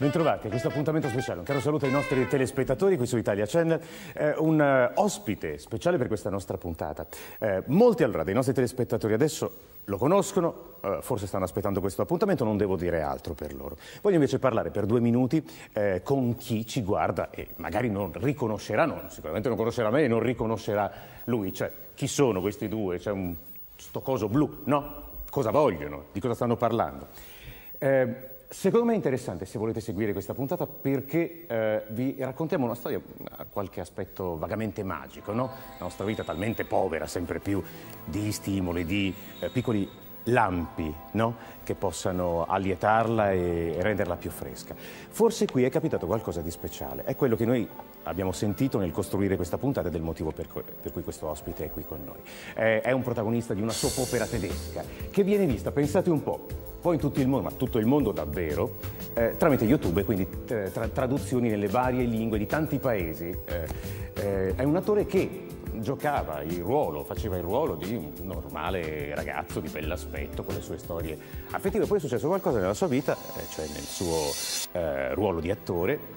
Bentrovati a questo appuntamento speciale, un caro saluto ai nostri telespettatori qui su Italia Channel, un ospite speciale per questa nostra puntata. Molti allora dei nostri telespettatori adesso lo conoscono, forse stanno aspettando questo appuntamento, non devo dire altro per loro. Voglio invece parlare per 2 minuti con chi ci guarda e magari non riconoscerà, sicuramente non conoscerà me e non riconoscerà lui, cioè chi sono questi due, c'è un sto coso blu, no? Cosa vogliono, di cosa stanno parlando? Secondo me è interessante, se volete seguire questa puntata, perché vi raccontiamo una storia a qualche aspetto vagamente magico, no? La nostra vita è talmente povera, sempre più di stimoli, di piccoli lampi, no? Che possano allietarla e renderla più fresca. Forse qui è capitato qualcosa di speciale, è quello che noi abbiamo sentito nel costruire questa puntata, del motivo per cui questo ospite è qui con noi. È un protagonista di una soap opera tedesca che viene vista, pensate un po', poi in tutto il mondo, ma tutto il mondo davvero, tramite YouTube e quindi traduzioni nelle varie lingue di tanti paesi. È un attore che giocava il ruolo, faceva il ruolo di un normale ragazzo di bell'aspetto con le sue storie affettive. Poi è successo qualcosa nella sua vita, cioè nel suo ruolo di attore.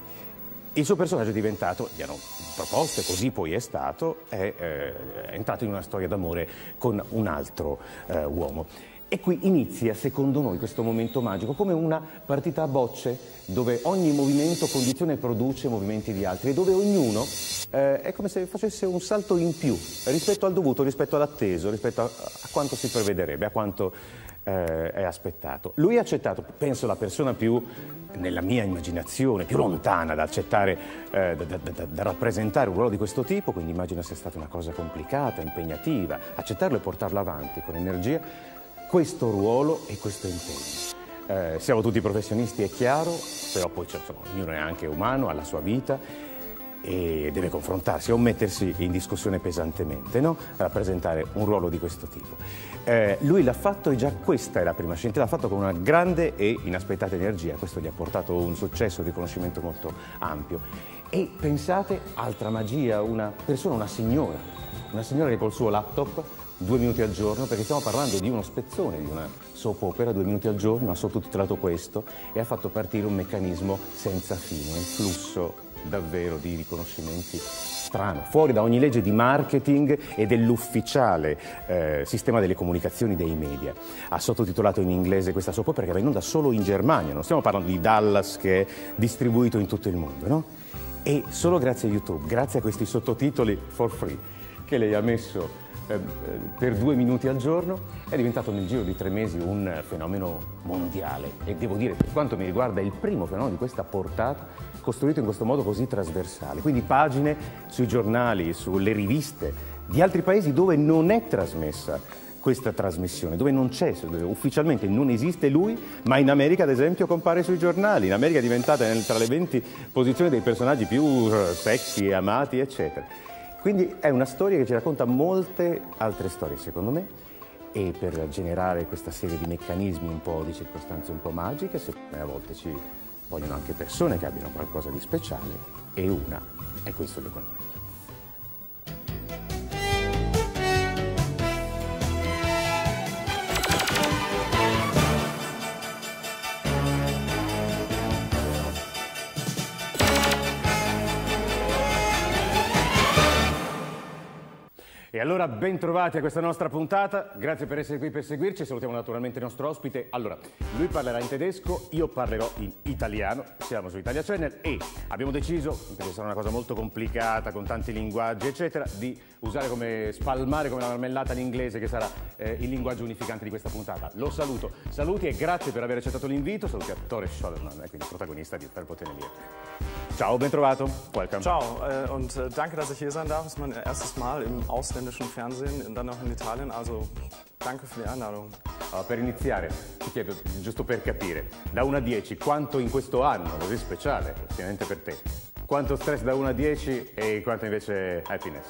Il suo personaggio è diventato, gli hanno proposto, così poi è stato, è entrato in una storia d'amore con un altro uomo. E qui inizia, secondo noi, questo momento magico, come una partita a bocce, dove ogni movimento condiziona e produce movimenti di altri, e dove ognuno è come se facesse un salto in più rispetto al dovuto, rispetto all'atteso, rispetto a quanto si prevederebbe, a quanto è aspettato. Lui ha accettato, penso la persona più, nella mia immaginazione, più lontana da accettare, da rappresentare un ruolo di questo tipo, quindi immagino sia stata una cosa complicata, impegnativa, accettarlo e portarlo avanti con energia, questo ruolo e questo impegno. Siamo tutti professionisti, è chiaro, però poi ognuno è anche umano, ha la sua vita e deve confrontarsi o mettersi in discussione pesantemente, no? Rappresentare un ruolo di questo tipo. Lui l'ha fatto e già questa è la prima scelta, l'ha fatto con una grande e inaspettata energia, questo gli ha portato un successo, un riconoscimento molto ampio. E pensate, altra magia, una persona, una signora che col suo laptop 2 minuti al giorno, perché stiamo parlando di uno spezzone, di una soap opera, 2 minuti al giorno, ha sottotitolato questo e ha fatto partire un meccanismo senza fine, un flusso davvero di riconoscimenti strano, fuori da ogni legge di marketing e dell'ufficiale sistema delle comunicazioni dei media. Ha sottotitolato in inglese questa soap opera che va in onda solo in Germania, non stiamo parlando di Dallas che è distribuito in tutto il mondo, no? E solo grazie a YouTube, grazie a questi sottotitoli for free che lei ha messo per 2 minuti al giorno, è diventato nel giro di 3 mesi un fenomeno mondiale e devo dire, per quanto mi riguarda, è il primo fenomeno di questa portata costruito in questo modo così trasversale, quindi pagine sui giornali, sulle riviste di altri paesi dove non è trasmessa questa trasmissione, dove non c'è, ufficialmente non esiste lui, ma in America ad esempio compare sui giornali, in America è diventata tra le 20 posizioni dei personaggi più sexy e amati, eccetera. Quindi è una storia che ci racconta molte altre storie, secondo me, e per generare questa serie di meccanismi un po' di circostanze un po' magiche, secondo me a volte ci vogliono anche persone che abbiano qualcosa di speciale, e una è questo con noi. E allora ben trovati a questa nostra puntata, grazie per essere qui per seguirci, salutiamo naturalmente il nostro ospite. Allora, lui parlerà in tedesco, io parlerò in italiano, siamo su Italia Channel e abbiamo deciso, perché sarà una cosa molto complicata con tanti linguaggi eccetera, di usare come spalmare come la marmellata l'inglese, che sarà il linguaggio unificante di questa puntata. Lo saluto, saluti e grazie per aver accettato l'invito, saluti a Thore Schölermann, quindi protagonista di Verbotene Liebe. Ciao, ben trovato. Welcome. Ciao und danke, dass ich hier sein darf. Das ist mein erstes Mal im ausländischen Fernsehen und dann auch in Italien. Also danke für die Einladung. Allora, per iniziare, ti chiedo, giusto per capire, da 1 a 10, quanto in questo anno così speciale, ovviamente per te, quanto stress da 1 a 10 e quanto invece happiness?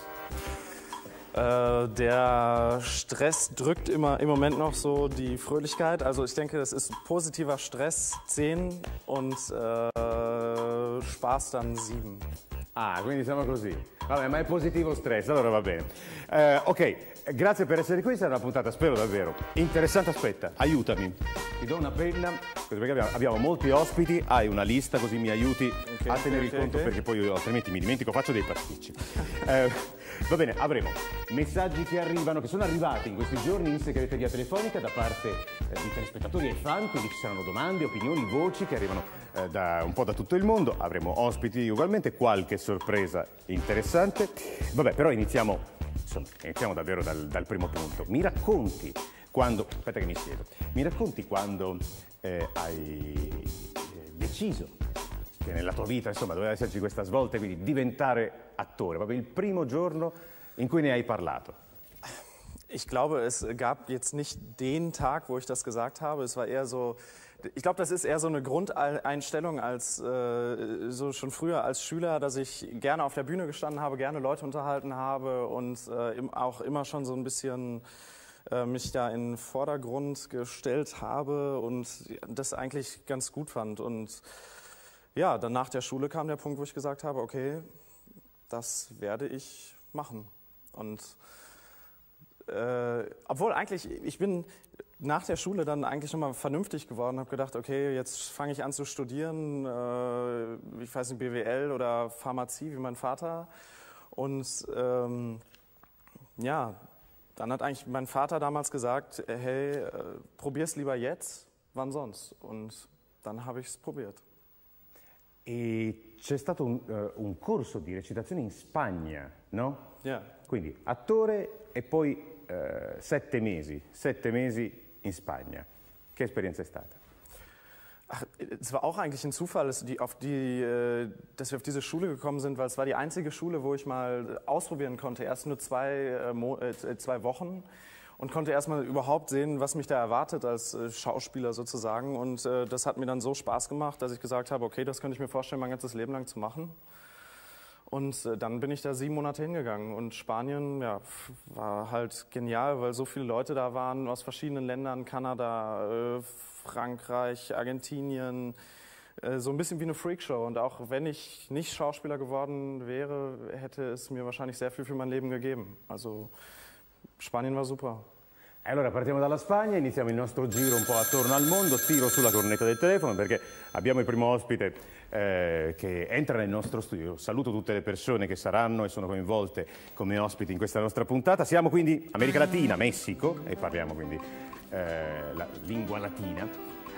Der Stress drückt immer im Moment noch so die Fröhlichkeit. Also ich denke, das ist positiver Stress 10 und Spaß dann 7. Ah, quindi siamo così. Vabbè, ma è positivo stress, allora va bene. Ok, grazie per essere qui, sarà una puntata, spero davvero interessante. Aspetta, aiutami. Ti do una penna, così perché abbiamo molti ospiti, hai una lista così mi aiuti a tenere il conto, perché poi io altrimenti mi dimentico, faccio dei pasticci. Va bene, avremo messaggi che arrivano, che sono arrivati in questi giorni in segreteria telefonica da parte di telespettatori e fan, quindi ci saranno domande, opinioni, voci che arrivano un po' da tutto il mondo. Avremo ospiti ugualmente, qualche sorpresa interessante. Vabbè, però iniziamo davvero dal primo punto. Mi racconti quando, aspetta che mi siedo, mi racconti quando hai deciso che nella tua vita, insomma, doveva esserci questa svolta, quindi diventare attore, proprio il primo giorno in cui ne hai parlato. Ich glaube, es gab jetzt nicht den Tag, wo ich das gesagt habe. Es war eher so, ich glaube, das ist eher so eine Grundeinstellung als so schon früher als Schüler, dass ich gerne auf der Bühne gestanden habe, gerne Leute unterhalten habe und auch immer schon so ein bisschen mich da in den Vordergrund gestellt habe und das eigentlich ganz gut fand. Und ja, dann nach der Schule kam der Punkt, wo ich gesagt habe, okay, das werde ich machen. Und obwohl eigentlich, ich bin nach der Schule dann eigentlich nochmal vernünftig geworden, habe gedacht, okay, jetzt fange ich an zu studieren, ich weiß nicht, BWL oder Pharmazie wie mein Vater. Und ja, dann hat eigentlich mein Vater damals gesagt, hey, probier's lieber jetzt, wann sonst? Und dann habe ich es probiert. E c'è stato un corso di recitazione in Spagna, no? Yeah. Quindi attore e poi 7 mesi in Spagna. Che esperienza è stata? Ach, es war auch eigentlich ein Zufall, dass wir auf diese Schule gekommen sind, weil es war die einzige Schule, wo ich mal ausprobieren konnte. Erst nur zwei Wochen und konnte erstmal überhaupt sehen, was mich da erwartet als Schauspieler sozusagen. Und das hat mir dann so Spaß gemacht, dass ich gesagt habe, okay, das könnte ich mir vorstellen, mein ganzes Leben lang zu machen. Und dann bin ich da 7 Monate hingegangen und Spanien, ja, war halt genial, weil so viele Leute da waren aus verschiedenen Ländern, Kanada, Frankreich, Argentinien, so ein bisschen wie eine Freakshow. Und auch wenn ich nicht Schauspieler geworden wäre, hätte es mir wahrscheinlich sehr viel für mein Leben gegeben. Also Spanien war super. Allora partiamo dalla Spagna, iniziamo il nostro giro un po' attorno al mondo, tiro sulla cornetta del telefono perché abbiamo il primo ospite che entra nel nostro studio. Saluto tutte le persone che saranno e sono coinvolte come ospiti in questa nostra puntata. Siamo quindi America Latina, Messico, e parliamo quindi la lingua latina.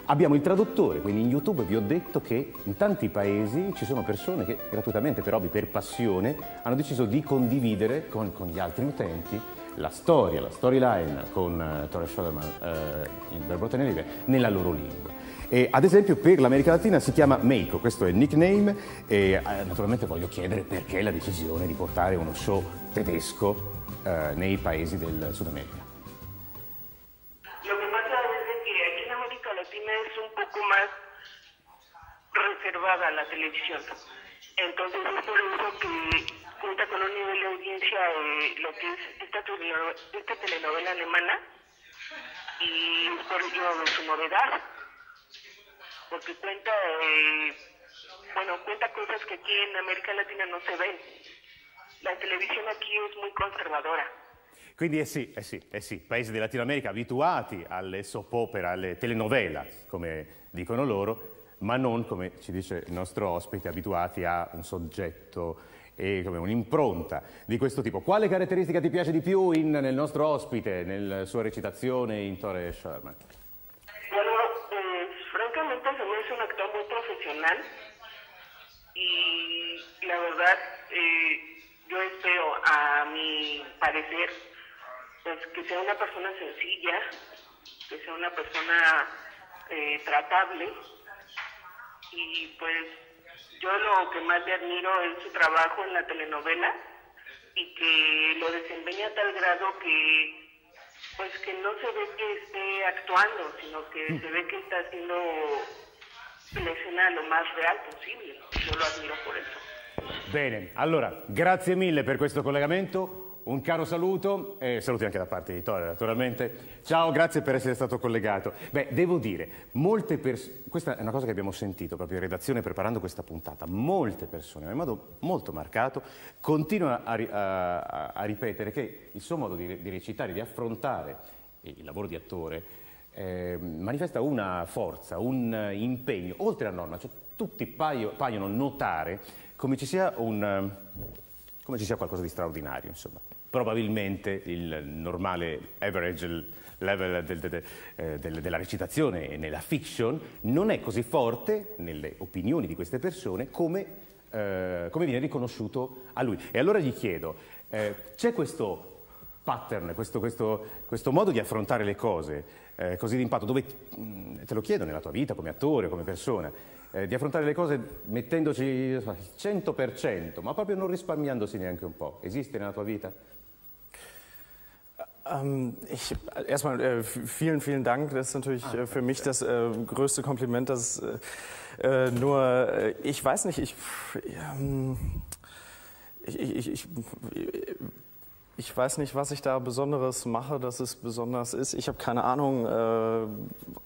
Abbiamo il traduttore, quindi in YouTube vi ho detto che in tanti paesi ci sono persone che gratuitamente, per hobby, per passione, hanno deciso di condividere con gli altri utenti la storia, la storyline con Thore Schölermann in Verbotene Liebe nella loro lingua. E ad esempio per l'America Latina si chiama Meiko, questo è il nickname, e naturalmente voglio chiedere perché la decisione di portare uno show tedesco nei paesi del Sud America. Lo que pasa es que aquí en América Latina es un poco más reservada la televisión. Entonces es por eso que cuenta con un nivel de audiencia lo que es esta telenovela alemana, y por ello su novedad, porque cuenta, bueno, cuenta cosas que aquí en América Latina no se ven. La televisión aquí es muy conservadora. Quindi eh sì, paesi della Latino America abituati alle soap opera, alle telenovela, come dicono loro, ma non, come ci dice il nostro ospite, abituati a un soggetto e come un'impronta di questo tipo. Quale caratteristica ti piace di più nel nostro ospite, nella sua recitazione in Thore Schölermann? Bueno, francamente se me hace un actor muy profesional y la verdad yo espero, a mi parecer, pues, que sea una persona sencilla, que sea una persona tratable y pues yo lo que más le admiro es su trabajo en la telenovela y que lo desempeña a tal grado que pues que no se ve que esté actuando, sino que se ve que está haciendo la escena lo más real posible. Yo lo admiro por eso. Bene, allora grazie mille per questo collegamento. Un caro saluto, e saluti anche da parte di Thore, naturalmente. Ciao, grazie per essere stato collegato. Beh, devo dire, molte persone... Questa è una cosa che abbiamo sentito proprio in redazione preparando questa puntata. Molte persone, in modo molto marcato, continuano a ripetere che il suo modo di recitare, di affrontare il lavoro di attore, manifesta una forza, un impegno, oltre alla norma. Cioè, tutti paiono notare come ci sia un... come ci sia qualcosa di straordinario, insomma. Probabilmente il normale average level della recitazione nella fiction non è così forte nelle opinioni di queste persone come viene riconosciuto a lui. E allora gli chiedo, c'è questo pattern, questo modo di affrontare le cose così d'impatto, dove te lo chiedo nella tua vita come attore, come persona, di affrontare le cose mettendoci il 100%, ma proprio non risparmiandosi neanche un po'. Esiste nella tua vita? Erstmal vielen, vielen Dank. Das ist natürlich für mich das größte Kompliment, dass ich weiß nicht, ich weiß nicht, was ich da Besonderes mache, dass es besonders ist. Ich habe keine Ahnung.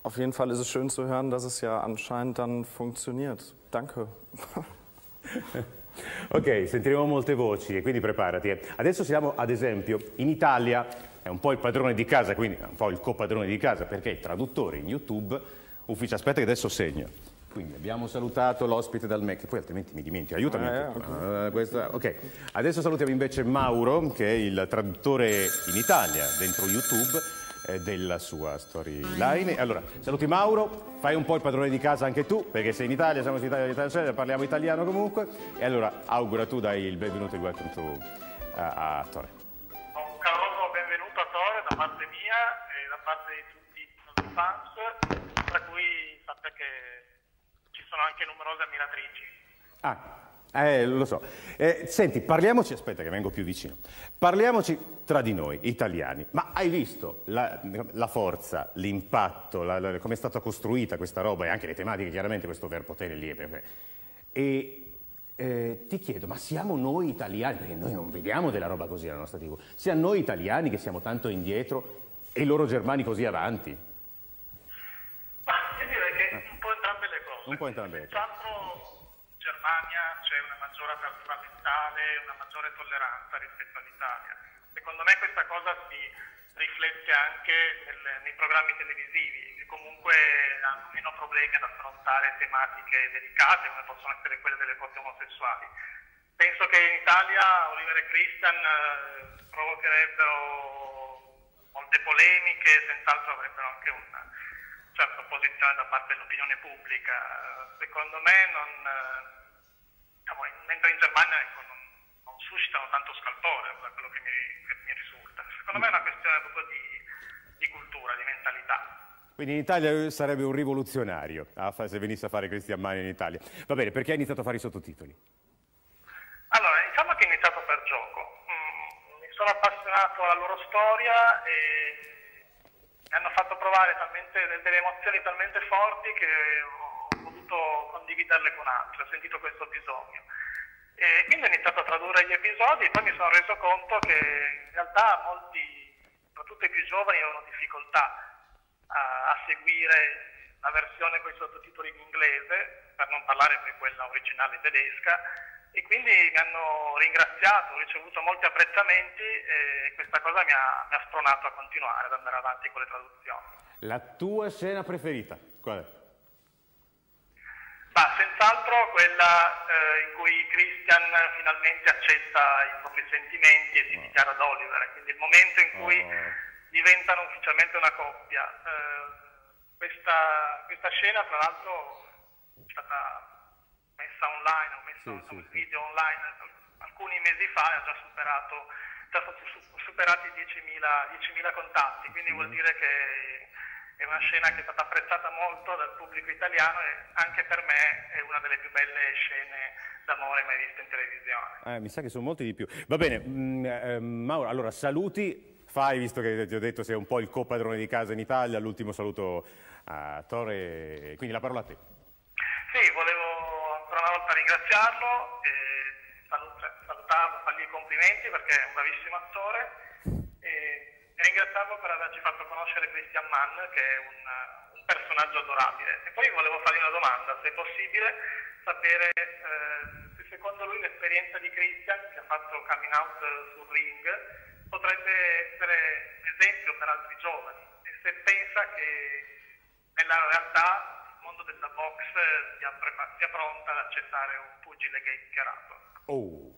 Auf jeden Fall ist es schön zu hören, dass es ja anscheinend dann funktioniert. Danke. Ok, sentiremo molte voci e quindi preparati. Adesso siamo, ad esempio, in Italia. È un po' il padrone di casa, quindi un po' il copadrone di casa, perché il traduttore in YouTube ufficia. Aspetta che adesso segno. Quindi abbiamo salutato l'ospite dal Mac, poi altrimenti mi dimentico, aiutami. Ok, adesso salutiamo invece Mauro, che è il traduttore in Italia, dentro YouTube, della sua storyline. Allora, saluti Mauro, fai un po' il padrone di casa anche tu, perché sei in Italia, siamo in Italia, parliamo italiano comunque. E allora, augura tu, dai il benvenuto e il welcome a Thore. Un caloroso benvenuto a Thore da parte mia e da parte di tutti i nostri fans, tra cui sapete che... sono anche numerose ammiratrici. Lo so. Senti, parliamoci, aspetta che vengo più vicino, parliamoci tra di noi, italiani, ma hai visto la forza, l'impatto, come è stata costruita questa roba e anche le tematiche, chiaramente, questo Verbotene Liebe. E ti chiedo, ma siamo noi italiani, perché noi non vediamo della roba così alla nostra TV, siamo noi italiani che siamo tanto indietro e loro germani così avanti? Un po' entrambe. In Germania c'è una maggiore apertura mentale, una maggiore tolleranza rispetto all'Italia. Secondo me questa cosa si riflette anche nei programmi televisivi, che comunque hanno meno problemi ad affrontare tematiche delicate, come possono essere quelle delle coppie omosessuali. Penso che in Italia Oliver e Christian provocherebbero molte polemiche, senz'altro avrebbero anche una certa opposizione da parte dell'opinione pubblica. Secondo me, mentre in Germania non suscitano tanto scalpore, da quello che mi risulta. Secondo me è una questione proprio di cultura, di mentalità. Quindi in Italia sarebbe un rivoluzionario se venisse a fare Christian Mann in Italia. Va bene, perché hai iniziato a fare i sottotitoli? Allora, diciamo che ho iniziato per gioco. Mi sono appassionato alla loro storia e mi hanno fatto provare delle emozioni talmente forti che ho voluto condividerle con altri, ho sentito questo bisogno. E quindi ho iniziato a tradurre gli episodi e poi mi sono reso conto che in realtà molti, soprattutto i più giovani, avevano difficoltà a seguire la versione con i sottotitoli in inglese, per non parlare di quella originale tedesca, e quindi mi hanno ringraziato, ho ricevuto molti apprezzamenti e questa cosa mi ha spronato a continuare, ad andare avanti con le traduzioni. La tua scena preferita? Qual è? Ma senz'altro quella in cui Christian finalmente accetta i propri sentimenti e si dichiara ad Oliver, quindi il momento in cui diventano ufficialmente una coppia. Questa scena, tra l'altro, è stata messa online, ho messo video online alcuni mesi fa e ha già superato i 10.000 contatti, quindi vuol dire che è una scena che è stata apprezzata molto dal pubblico italiano e anche per me è una delle più belle scene d'amore mai viste in televisione. Mi sa che sono molti di più. Va bene, Mauro, allora saluti, fai, visto che ti ho detto sei un po' il copadrone di casa in Italia, l'ultimo saluto a Thore, quindi la parola a te. Sì, volevo ringraziarlo e salutare salutarlo, fargli i complimenti perché è un bravissimo attore e ringraziarlo per averci fatto conoscere Christian Mann, che è un personaggio adorabile. E poi volevo fargli una domanda, se è possibile sapere se secondo lui l'esperienza di Christian, che ha fatto coming out sul ring, potrebbe essere un esempio per altri giovani e se pensa che nella realtà mondo della box sia pronta ad accettare un pugile gay dichiarato. Oh,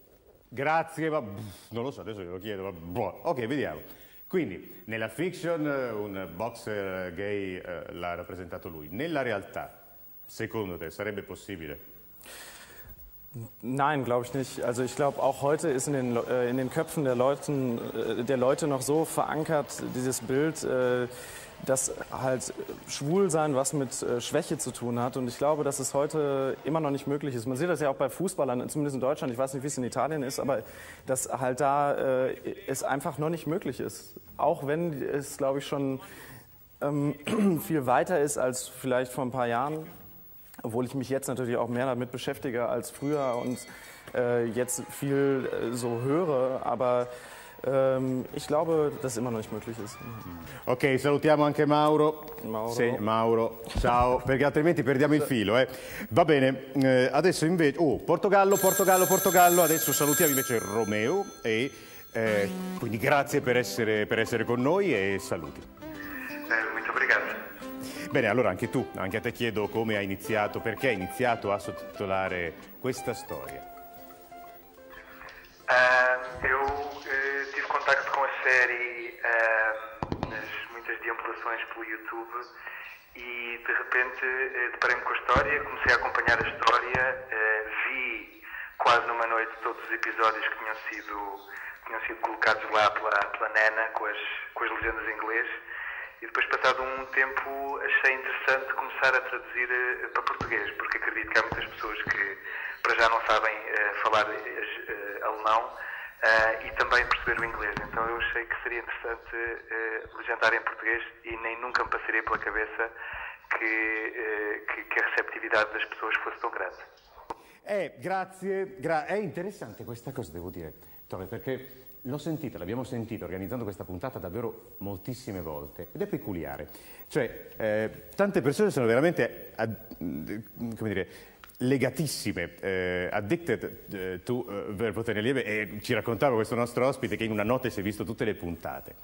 grazie, ma non lo so, adesso glielo chiedo, ma boh. Ok, vediamo. Quindi, nella fiction un boxer gay l'ha rappresentato lui. Nella realtà, secondo te, sarebbe possibile? Nein, glaube ich nicht. Also ich glaube, auch heute ist in den Köpfen der Leute noch so verankert, dieses Bild, dass halt Schwulsein was mit Schwäche zu tun hat. Und ich glaube, dass es heute immer noch nicht möglich ist. Man sieht das ja auch bei Fußballern, zumindest in Deutschland. Ich weiß nicht, wie es in Italien ist, aber dass halt da es einfach noch nicht möglich ist. Auch wenn es, glaube ich, schon viel weiter ist als vielleicht vor ein paar Jahren. Obwohl ich mich jetzt natürlich auch mehr damit beschäftige als früher und jetzt viel so höre, aber ich glaube, dass es immer noch nicht möglich ist. Ok, salutiamo anche Mauro. Mauro. Sì, Mauro, ciao, perché altrimenti perdiamo il filo. Va bene, adesso invece... Oh, Portogallo, Portogallo, Portogallo, adesso salutiamo invece Romeo e quindi grazie per essere con noi e saluti. Molto obrigado. Bene, allora anche tu, anche a te chiedo come hai iniziato, perché hai iniziato a sottotitolare questa storia. Eu tive contacto com a série nas muitas deambulações pelo YouTube e de repente deparei-me com a história, comecei a acompanhar a história, vi quase numa noite todos os episódios que tinham sido colocados lá pela Nana com as legendas em inglês. E depois, passado um tempo, achei interessante começar a traduzir para português, porque acredito que há muitas pessoas que para já não sabem falar alemão e também perceber o inglês. Então eu achei que seria interessante legendar em português e nem nunca me passaria pela cabeça que a receptividade das pessoas fosse tão grande. Grazie. È interessante questa cosa, devo dire, Thore, perché... L'ho sentita, l'abbiamo sentita organizzando questa puntata davvero moltissime volte ed è peculiare, cioè tante persone sono veramente come dire, legatissime, addicted to Verbotene Liebe e ci raccontava questo nostro ospite che in una notte si è visto tutte le puntate.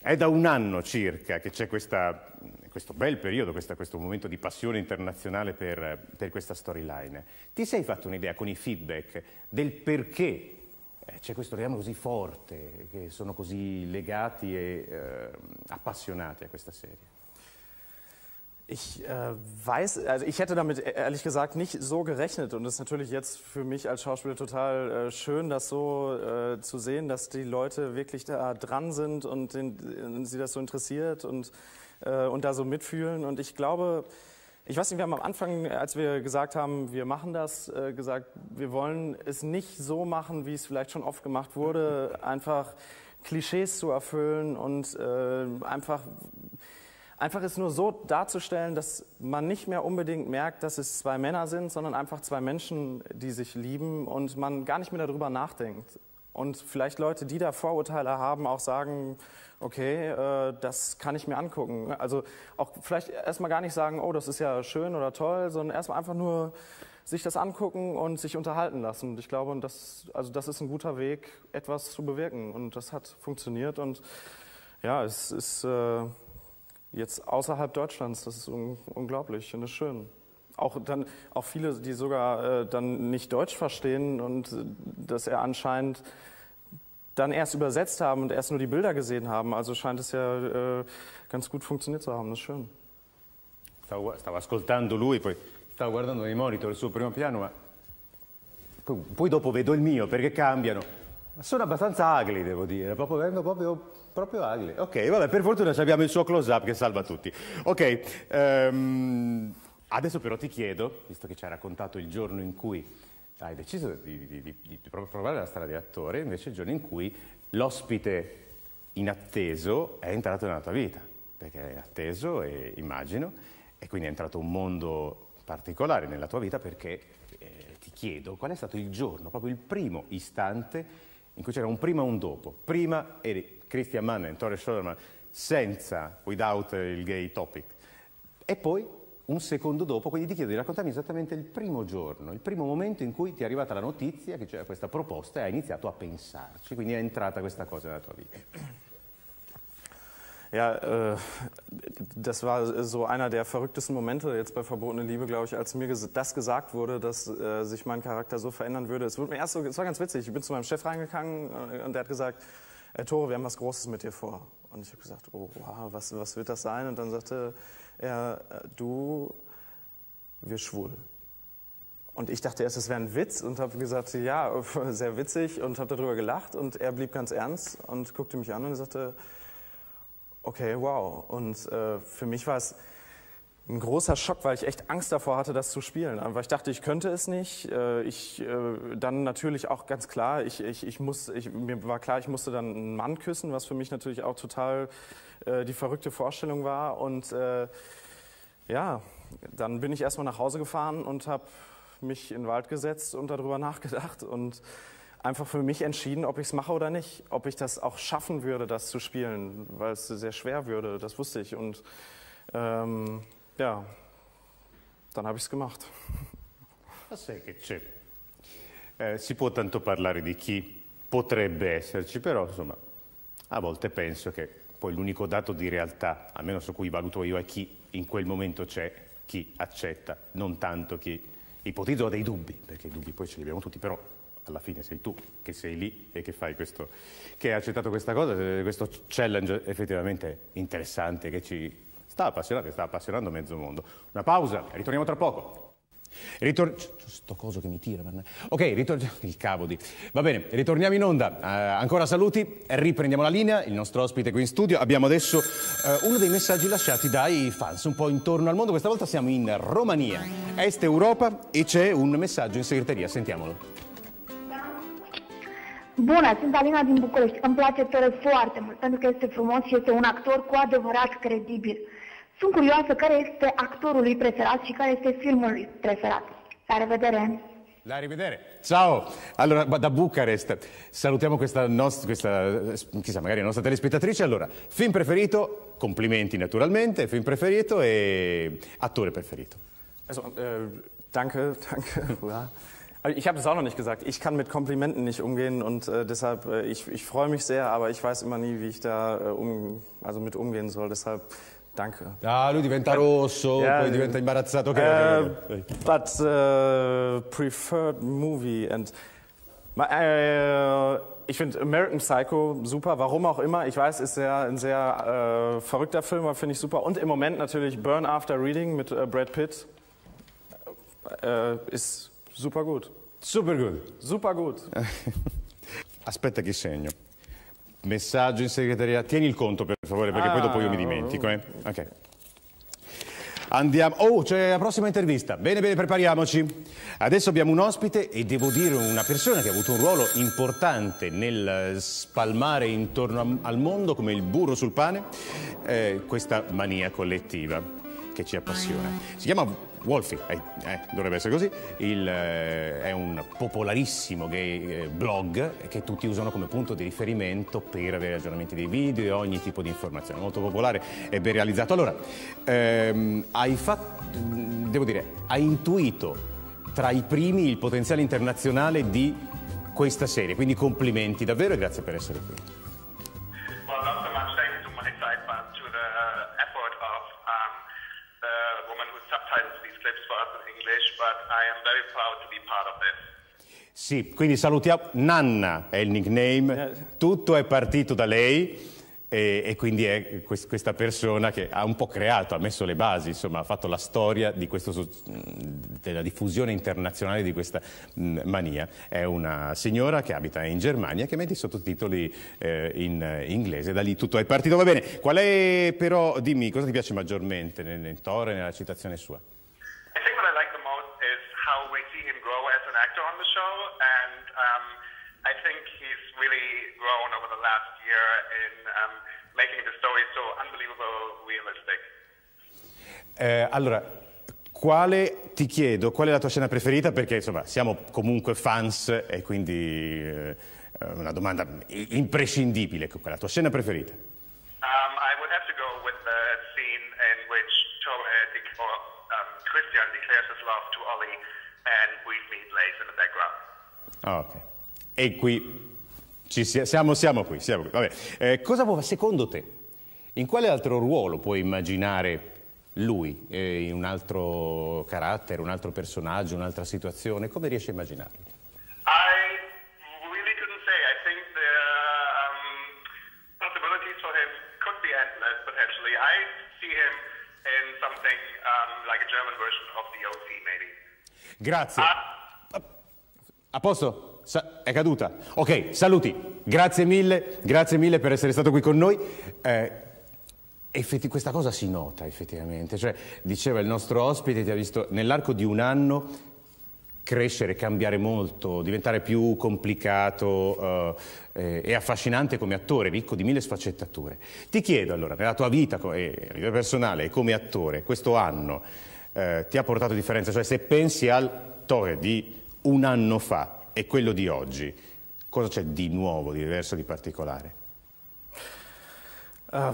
È da un anno circa che c'è questo bel periodo, questo momento di passione internazionale per questa storyline. Ti sei fatto un'idea con i feedback del perché c'è questo legame così forte, che sono così legati e appassionati a questa serie? Ich weiß, also ich hätte damit ehrlich gesagt nicht so gerechnet und es ist natürlich jetzt für mich als Schauspieler total schön, das so zu sehen, dass die Leute wirklich da dran sind und sie das so interessiert und da so mitfühlen und ich glaube... Ich weiß nicht, wir haben am Anfang, als wir gesagt haben, wir machen das, gesagt, wir wollen es nicht so machen, wie es vielleicht schon oft gemacht wurde, einfach Klischees zu erfüllen und einfach es nur so darzustellen, dass man nicht mehr unbedingt merkt, dass es zwei Männer sind, sondern einfach zwei Menschen, die sich lieben und man gar nicht mehr darüber nachdenkt. Und vielleicht Leute, die da Vorurteile haben, auch sagen... Okay, das kann ich mir angucken. Also auch vielleicht erstmal gar nicht sagen, oh, das ist ja schön oder toll, sondern erstmal einfach nur sich das angucken und sich unterhalten lassen. Und ich glaube, das ist ein guter Weg, etwas zu bewirken. Und das hat funktioniert. Und ja, es ist jetzt außerhalb Deutschlands. Das ist unglaublich und das ist schön. Auch viele, die sogar dann nicht Deutsch verstehen und dass er anscheinend... dann erst übersetzt haben und erst nur die Bilder gesehen haben. Also scheint es ja ganz gut funktioniert zu haben, das ist schön. Stavo ascoltando lui, poi stavo guardando nei monitor il suo primo piano, ma poi dopo vedo il mio, perché cambiano. Sono abbastanza agli, devo dire, proprio agli. Ok, vabbè, per fortuna abbiamo il suo close-up che salva tutti. Ok, adesso però ti chiedo, visto che ci hai raccontato il giorno in cui hai deciso di provare la strada di attore, invece il giorno in cui l'ospite inatteso è entrato nella tua vita, perché è atteso, e immagino, e quindi è entrato un mondo particolare nella tua vita perché ti chiedo qual è stato il giorno, proprio il primo istante in cui c'era un prima e un dopo. Prima eri Christian Mann e Thore Schölermann senza, without il gay topic, e poi un secondo dopo, quindi ti chiedo di raccontarmi esattamente il primo giorno, il primo momento in cui ti è arrivata la notizia che c'era questa proposta e hai iniziato a pensarci, quindi è entrata questa cosa nella tua vita. Ja, das war so einer der verrücktesten Momente jetzt bei Verbotene Liebe, glaube ich, als mir das gesagt wurde, dass sich mein Charakter so verändern würde. Es wurde mir erst so, es war ganz witzig, ich bin zu meinem Chef reingegangen und der hat gesagt, Thore, wir haben was Großes mit dir vor. Und ich habe gesagt, oh, wow, was wird das sein? Und dann sagte er, du wirst schwul. Und ich dachte erst, das wäre ein Witz und habe gesagt, ja, sehr witzig, und habe darüber gelacht, und er blieb ganz ernst und guckte mich an und sagte, okay, wow. Und für mich war es ein großer Schock, weil ich echt Angst davor hatte, das zu spielen. Aber ich dachte, ich könnte es nicht. Dann natürlich auch ganz klar, mir war klar, ich musste dann einen Mann küssen, was für mich natürlich auch total die verrückte Vorstellung war. Und ja, dann bin ich erstmal nach Hause gefahren und habe mich in den Wald gesetzt und darüber nachgedacht und einfach für mich entschieden, ob ich es mache oder nicht, ob ich das auch schaffen würde, das zu spielen, weil es sehr schwer würde, das wusste ich. Und ja, dann habe ich es gemacht. Ma sai che c'è? Si può tanto parlare di chi potrebbe esserci, però insomma, a volte penso che poi l'unico dato di realtà, almeno su cui valuto io, è chi in quel momento c'è, chi accetta, non tanto chi ipotizza dei dubbi, perché i dubbi poi ce li abbiamo tutti, però alla fine sei tu che sei lì e che fai questo, che hai accettato questa cosa, questo challenge effettivamente interessante che ci sta appassionando, che sta appassionando mezzo mondo. Una pausa, ritorniamo tra poco. Sto coso che mi tira, ok, il cavo di... Va bene, ritorniamo in onda, ancora saluti, riprendiamo la linea, il nostro ospite qui in studio. Abbiamo adesso uno dei messaggi lasciati dai fans un po' intorno al mondo. Questa volta siamo in Romania, Est Europa, e c'è un messaggio in segreteria, sentiamolo. Bună, sunt Alina din București. Îmi place Thore foarte mult, pentru că este frumos și este un actor cu adevărat credibil. Sunt curioasă care este actorul lui preferat și care este filmul lui preferat. La revedere! La rivedere, ciao! Allora, da Bucarest salutiamo chissà, magari la nostra telespettatrice. Allora, film preferito, complimenti naturalmente, film preferito e attore preferito. Also, danke, ja. Ich habe es auch noch nicht gesagt. Ich kann mit Komplimenten nicht umgehen und deshalb, ich freue mich sehr, aber ich weiß immer nie, wie ich da mit umgehen soll. Deshalb, danke. Ah, lui diventa rosso, yeah, poi diventa imbarazzato. Okay. But preferred movie and... ich finde American Psycho super, warum auch immer. Ich weiß, ist ein sehr verrückter Film, aber finde ich super. Und im Moment natürlich Burn After Reading mit Brad Pitt ist... Super good. Super good. Super good. Aspetta che segno. Messaggio in segreteria. Tieni il conto per favore, perché poi dopo io mi dimentico. Ok. Andiamo. Oh, c'è la prossima intervista. Bene, bene, prepariamoci. Adesso abbiamo un ospite e devo dire una persona che ha avuto un ruolo importante nel spalmare intorno al mondo come il burro sul pane questa mania collettiva che ci appassiona. Si chiama... Wolfie, dovrebbe essere così, è un popolarissimo gay blog che tutti usano come punto di riferimento per avere aggiornamenti dei video e ogni tipo di informazione, molto popolare e ben realizzato. Allora, hai intuito tra i primi il potenziale internazionale di questa serie, quindi complimenti davvero e grazie per essere qui. Sì, quindi salutiamo, Nana è il nickname, tutto è partito da lei e quindi è questa persona che ha un po' creato, ha messo le basi, insomma ha fatto la storia di della diffusione internazionale di questa mania. È una signora che abita in Germania che mette i sottotitoli in inglese, da lì tutto è partito. Va bene, qual è però, dimmi, cosa ti piace maggiormente nel Thore, nella citazione sua? I think he's really grown over the last year in making the story so unbelievable realistic. Allora, Ti chiedo qual è la tua scena preferita, perché insomma siamo comunque fans e quindi una domanda imprescindibile. Qual è la tua scena preferita? I would have to go with the scene in which Christian declares his love to Ollie and Wolfie plays in the background. Ah, ok. E qui ci siamo qui. Vabbè. Cosa può, secondo te, in quale altro ruolo puoi immaginare lui, in un altro carattere, un altro personaggio, un'altra situazione? Come riesci a immaginarlo? I really couldn't say. I think the possibilities for him could be endless, potentially. I see him in something like a German version of The OC, maybe. Grazie. A posto? È caduta? Ok, saluti. Grazie mille per essere stato qui con noi. Questa cosa si nota effettivamente, cioè diceva il nostro ospite, ti ha visto nell'arco di un anno crescere, cambiare molto, diventare più complicato e affascinante come attore, ricco di mille sfaccettature. Ti chiedo allora, nella tua vita, a livello personale e come attore, questo anno ti ha portato differenza? Cioè se pensi al Thore di un anno fa e quello di oggi, cosa c'è di nuovo, di diverso, di particolare? Ja,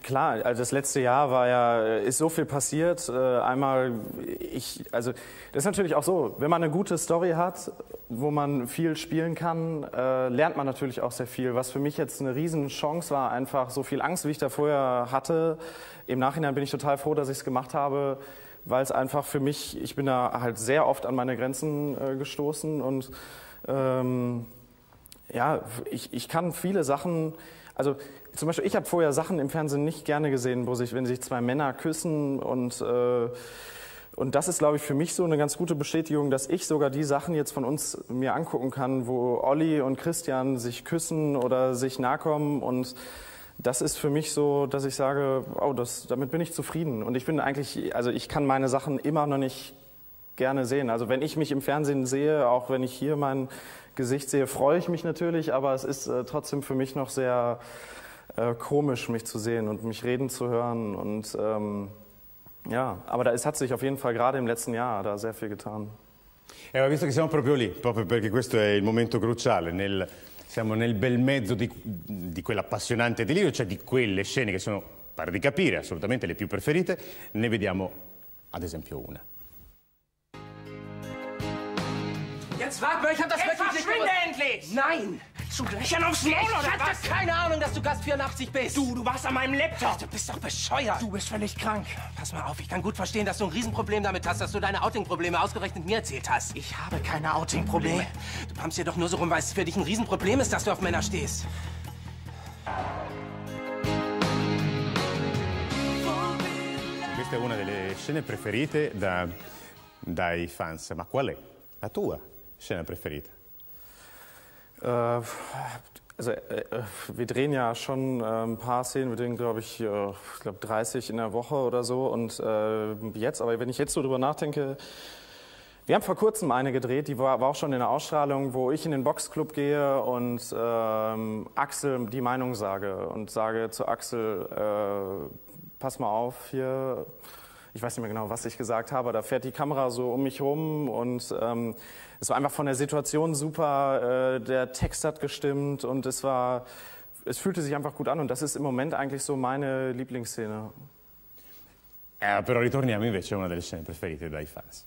klar. Also das letzte Jahr war ja, ist so viel passiert. Also das ist natürlich auch so, wenn man eine gute Story hat, wo man viel spielen kann, lernt man natürlich auch sehr viel. Was für mich jetzt eine Riesenchance war, einfach so viel Angst, wie ich da vorher hatte. Im Nachhinein bin ich total froh, dass ich es gemacht habe, weil es einfach für mich, ich bin da halt sehr oft an meine Grenzen gestoßen und ja, ich kann viele Sachen, also zum Beispiel, ich habe vorher Sachen im Fernsehen nicht gerne gesehen, wo sich, wenn sich zwei Männer küssen und das ist, glaube ich, für mich so eine ganz gute Bestätigung, dass ich sogar die Sachen jetzt von uns mir angucken kann, wo Olli und Christian sich küssen oder sich nahe kommen, und das ist für mich so, dass ich sage, oh, damit bin ich zufrieden, und ich bin eigentlich, also ich kann meine Sachen immer noch nicht gerne sehen. Also wenn ich mich im Fernsehen sehe, auch wenn ich hier mein Gesicht sehe, freue ich mich natürlich, aber es ist trotzdem für mich noch sehr komisch, mich zu sehen und mich reden zu hören, und ja, aber es hat sich auf jeden Fall gerade im letzten Jahr da sehr viel getan. Ma visto che siamo proprio lì, proprio perché questo è il momento cruciale, siamo nel bel mezzo di quell'appassionante delirio, cioè di quelle scene che sono, pare di capire, assolutamente le più preferite. Ne vediamo ad esempio una. Jetzt wart mal, ich hab das wirklich nicht gewusst. Endlich! Nein! Zugleich an aufs Maul, oder was? Ich hatte keine Ahnung, dass du Gast 84 bist. Du warst an meinem Laptop. Du bist doch bescheuert. Du bist völlig krank. Pass mal auf, ich kann gut verstehen, dass du ein Riesenproblem damit hast, dass du deine Outing-Probleme ausgerechnet mir erzählt hast. Ich habe keine Outing-Probleme. Du pumpst dir doch nur so rum, weil es für dich ein Riesenproblem ist, dass du auf Männer stehst. Questa è una delle scene preferite dai fans. Ma qual è la tua scena preferita? Also wir drehen ja schon ein paar Szenen, wir drehen glaube ich, 30 in der Woche oder so, und jetzt, aber wenn ich jetzt so drüber nachdenke, wir haben vor kurzem eine gedreht, die war auch schon in der Ausstrahlung, wo ich in den Boxclub gehe und Axel die Meinung sage und sage zu Axel, pass mal auf hier, ich weiß nicht mehr genau, was ich gesagt habe, da fährt die Kamera so um mich rum und es war einfach von der Situation super, der Text hat gestimmt und es fühlte sich einfach gut an, und das ist im Moment eigentlich so meine Lieblingsszene. Però ritorniamo invece a una delle scene preferite dai fans.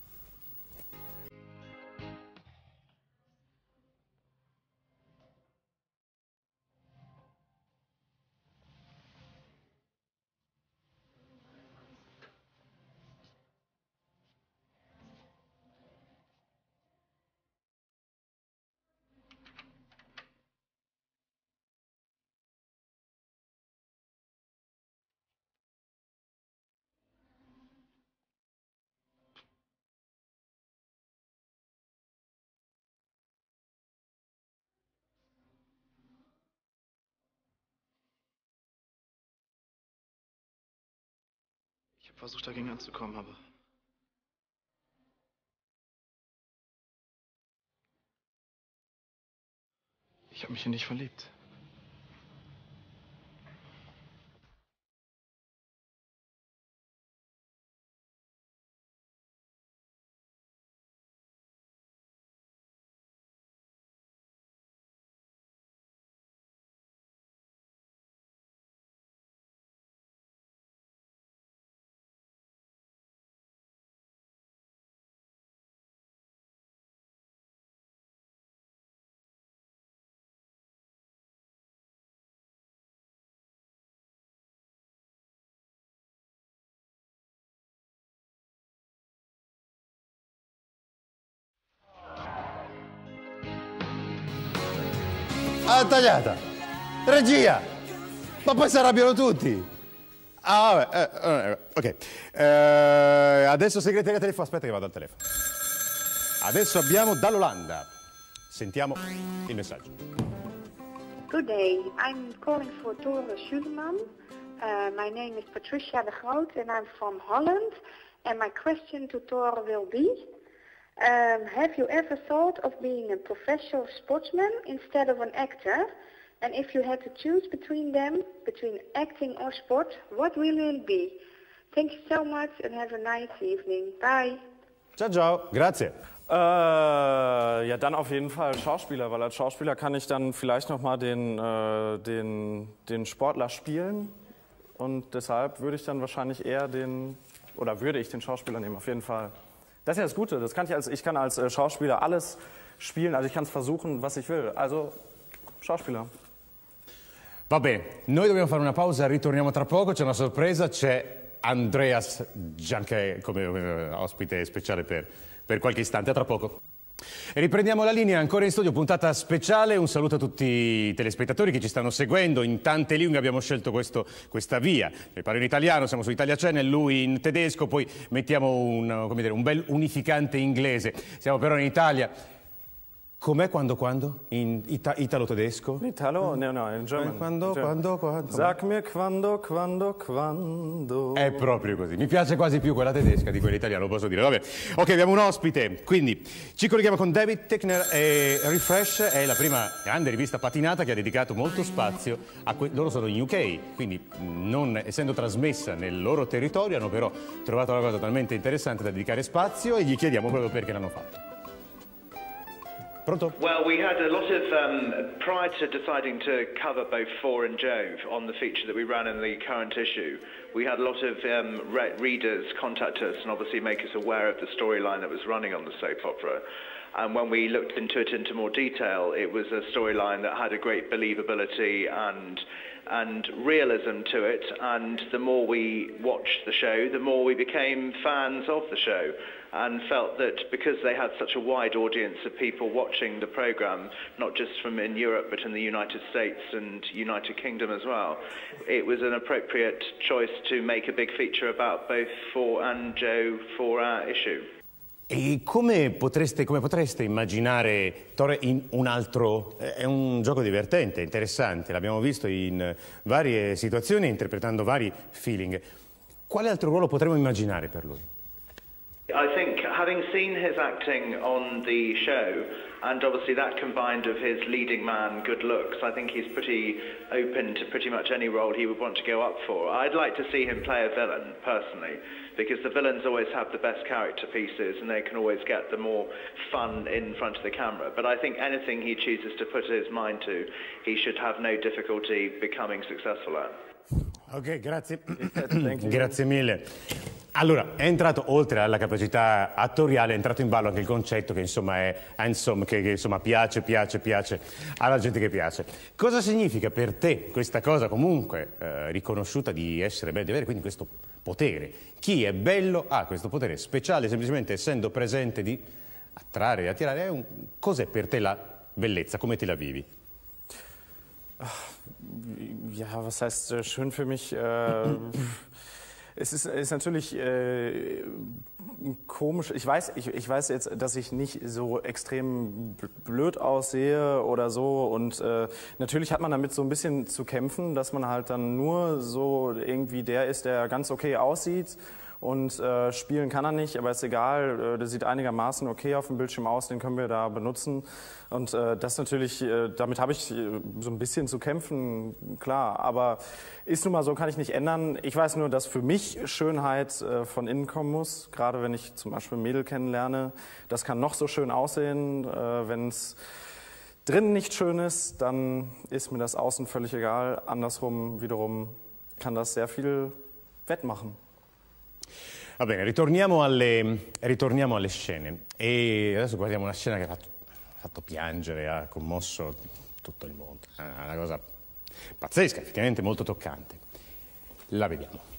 Ich habe versucht, dagegen anzukommen, aber... ich habe mich in dich verliebt. alla tagliata. Regia! Ma poi si arrabbiano tutti. Ah, vabbè, ok. Adesso segreteria telefono, aspetta che vado al telefono. Adesso abbiamo dall'Olanda. Sentiamo il messaggio. Good day, I'm calling for Thore Schölermann. My name is Patricia de Groot and I'm from Holland. And my question to Thore will be, have you ever thought of being a professional sportsman instead of an actor? And if you had to choose between them, between acting or sport, what will it be? Thank you so much and have a nice evening. Bye. Ciao, ciao. Grazie. Ja, dann auf jeden Fall Schauspieler, weil als Schauspieler kann ich dann vielleicht nochmal den Sportler spielen. Und deshalb würde ich dann wahrscheinlich eher würde ich den Schauspieler nehmen, auf jeden Fall. Das ist ja das Gute, das kann ich als Schauspieler alles spielen, also ich kann es versuchen, was ich will. Also Schauspieler. Vabbè, noi dobbiamo fare una pausa, ritorniamo tra poco, c'è una sorpresa, c'è Andreas Gianche come ospite speciale per qualche istante, a tra poco. E riprendiamo la linea, ancora in studio, puntata speciale, un saluto a tutti i telespettatori che ci stanno seguendo, in tante lingue abbiamo scelto questa via, ne parlo in italiano, siamo su Italia Channel, lui in tedesco, poi mettiamo un bel unificante inglese, siamo però in Italia. Com'è quando? In italo-tedesco? Italo? No, in German. Quando? Sag mir quando. È proprio così. Mi piace quasi più quella tedesca di quella italiana, lo posso dire. Vabbè. Ok, abbiamo un ospite, quindi ci colleghiamo con David Tickner e Refresh, è la prima grande rivista patinata che ha dedicato molto spazio a... Loro sono in UK, quindi non essendo trasmessa nel loro territorio, hanno però trovato una cosa talmente interessante da dedicare spazio e gli chiediamo proprio perché l'hanno fatto. Well, we had a lot of, prior to deciding to cover both Thore and Jove on the feature that we ran in the current issue, we had a lot of readers contact us and obviously make us aware of the storyline that was running on the soap opera. And when we looked into it into more detail, it was a storyline that had a great believability and realism to it. And the more we watched the show, the more we became fans of the show and felt that because they had such a wide audience of people watching the programme, not just from in Europe, but in the United States and United Kingdom as well, it was an appropriate choice to make a big feature about both Thore and Jove for our issue. E come potreste immaginare, Thore, in un altro... È un gioco divertente, interessante, l'abbiamo visto in varie situazioni, interpretando vari feeling. Quale altro ruolo potremmo immaginare per lui? I think having seen his acting on the show, and obviously that combined of his leading man good looks, I think he's pretty open to pretty much any role he would want to go up for. I'd like to see him play a villain, personally, because the villains always have the best character pieces and they can always get the more fun in front of the camera. But I think anything he chooses to put his mind to, he should have no difficulty becoming successful at. Ok, grazie. Grazie mille. Allora, è entrato, oltre alla capacità attoriale, è entrato in ballo anche il concetto che insomma è handsome, che insomma piace alla gente che piace. Cosa significa per te questa cosa comunque riconosciuta di essere bello, di avere quindi questo potere? Chi è bello ha questo potere speciale, semplicemente essendo presente di attrarre e attirare. Cos'è per te la bellezza? Come te la vivi? Ja, was heißt schön für mich? Es ist natürlich komisch. Ich weiß jetzt, dass ich nicht so extrem blöd aussehe oder so. Und natürlich hat man damit so ein bisschen zu kämpfen, dass man halt dann nur so irgendwie der ist, der ganz okay aussieht. Und spielen kann er nicht, aber ist egal, der sieht einigermaßen okay auf dem Bildschirm aus, den können wir da benutzen. Und das natürlich, damit habe ich so ein bisschen zu kämpfen, klar. Aber ist nun mal so, kann ich nicht ändern. Ich weiß nur, dass für mich Schönheit von innen kommen muss, gerade wenn ich zum Beispiel ein Mädel kennenlerne. Das kann noch so schön aussehen, wenn es drinnen nicht schön ist, dann ist mir das außen völlig egal. Andersrum wiederum kann das sehr viel wettmachen. Va bene, ritorniamo alle scene e adesso guardiamo una scena che ha fatto piangere, ha commosso tutto il mondo, è una cosa pazzesca, effettivamente molto toccante. La vediamo.